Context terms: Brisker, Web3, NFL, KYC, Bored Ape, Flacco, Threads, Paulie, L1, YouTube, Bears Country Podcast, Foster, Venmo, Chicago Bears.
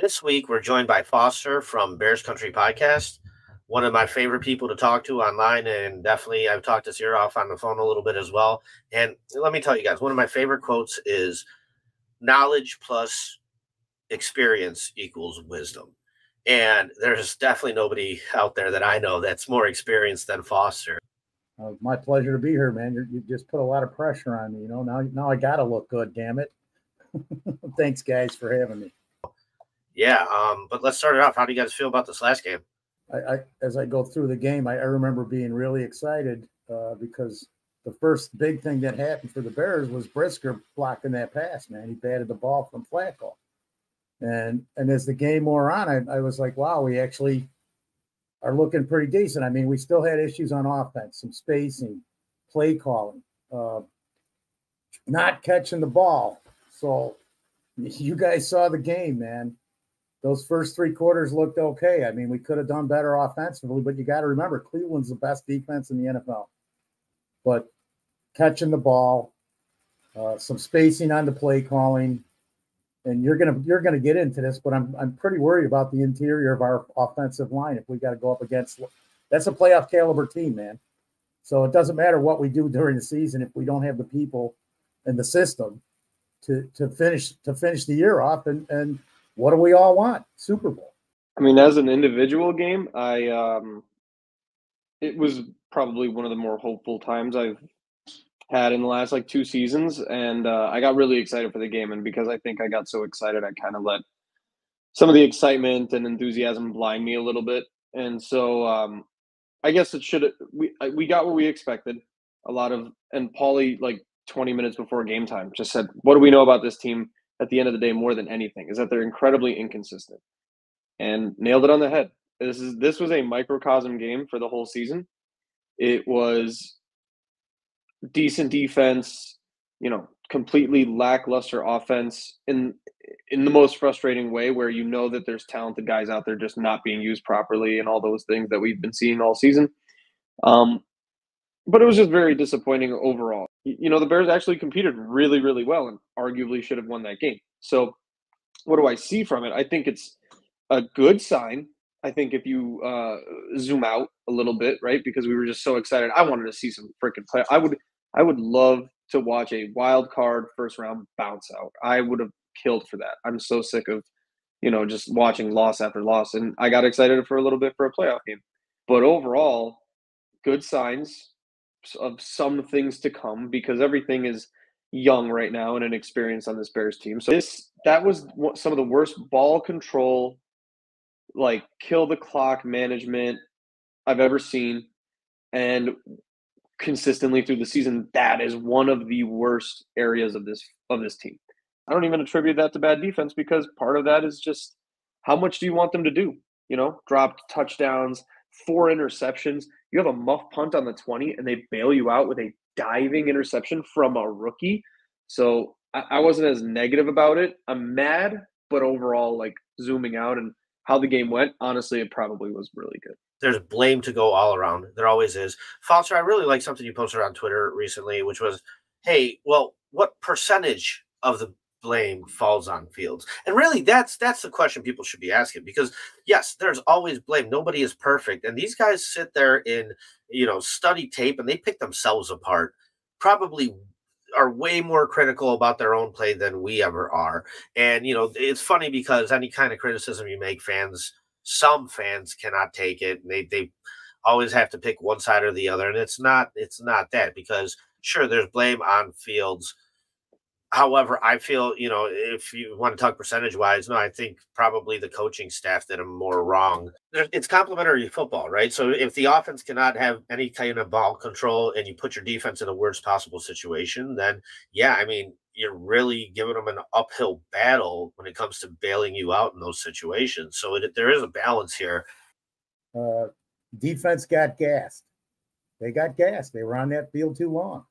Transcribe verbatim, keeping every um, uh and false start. This week, we're joined by Foster from Bears Country Podcast, one of my favorite people to talk to online, and definitely I've talked his ear off on the phone a little bit as well. And let me tell you guys, one of my favorite quotes is, knowledge plus experience equals wisdom. And there's definitely nobody out there that I know that's more experienced than Foster. Uh, my pleasure to be here, man. You're, you just put a lot of pressure on me, you know. Now, now I got to look good, damn it. Thanks, guys, for having me. Yeah, um, but let's start it off. How do you guys feel about this last game? I, I as I go through the game, I, I remember being really excited uh, because the first big thing that happened for the Bears was Brisker blocking that pass, man. He batted the ball from Flacco. And and as the game wore on, I, I was like, wow, we actually are looking pretty decent. I mean, we still had issues on offense, some spacing, play calling, uh, not catching the ball. So you guys saw the game, man. Those first three quarters looked okay. I mean, we could have done better offensively, but you got to remember, Cleveland's the best defense in the N F L. But catching the ball, uh, some spacing on the play calling, and you're gonna you're gonna get into this, but I'm I'm pretty worried about the interior of our offensive line if we got to go up against. That's a playoff caliber team, man. So it doesn't matter what we do during the season if we don't have the people and the system to to finish to finish the year off and and. What do we all want? Super Bowl. I mean, as an individual game, I um, it was probably one of the more hopeful times I've had in the last like two seasons, and uh, I got really excited for the game. And because I think I got so excited, I kind of let some of the excitement and enthusiasm blind me a little bit. And so um, I guess it should we we got what we expected. A lot of and Paulie, like twenty minutes before game time, just said, "What do we know about this team?" At the end of the day, more than anything, is that they're incredibly inconsistent, and nailed it on the head. This is this was a microcosm game for the whole season. It was decent defense, you know, completely lackluster offense in in the most frustrating way, where you know that there's talented guys out there just not being used properly, and all those things that we've been seeing all season. Um, but it was just very disappointing overall. You know, the Bears actually competed really, really well and arguably should have won that game. So what do I see from it? I think it's a good sign. I think if you uh, zoom out a little bit, right, because we were just so excited. I wanted to see some freaking play. I would I would love to watch a wild card first round bounce out. I would have killed for that. I'm so sick of, you know, just watching loss after loss. And I got excited for a little bit for a playoff game. But overall, good signs of some things to come, because everything is young right now and inexperienced on this Bears team. So this that was some of the worst ball control, like kill the clock management I've ever seen, and consistently through the season, that is one of the worst areas of this of this team. I don't even attribute that to bad defense, because part of that is just how much do you want them to do? You know, dropped touchdowns, four interceptions. You have a muff punt on the twenty, and they bail you out with a diving interception from a rookie. So I, I wasn't as negative about it. I'm mad, but overall, like zooming out and how the game went, honestly, it probably was really good. There's blame to go all around. There always is. Foster, I really like something you posted on Twitter recently, which was, hey, well, what percentage of the blame falls on Fields? And really, that's that's the question people should be asking, because yes, there's always blame. Nobody is perfect, and these guys sit there and, you know, study tape, and they pick themselves apart, probably are way more critical about their own play than we ever are. And, you know, it's funny because any kind of criticism you make, fans some fans cannot take it, and they they always have to pick one side or the other. And it's not it's not that, because sure, there's blame on Fields. However, I feel, you know, if you want to talk percentage-wise, no, I think probably the coaching staff did them more wrong. It's complementary football, right? So if the offense cannot have any kind of ball control and you put your defense in the worst possible situation, then, yeah, I mean, you're really giving them an uphill battle when it comes to bailing you out in those situations. So it, there is a balance here. Uh, defense got gassed. They got gassed. They were on that field too long.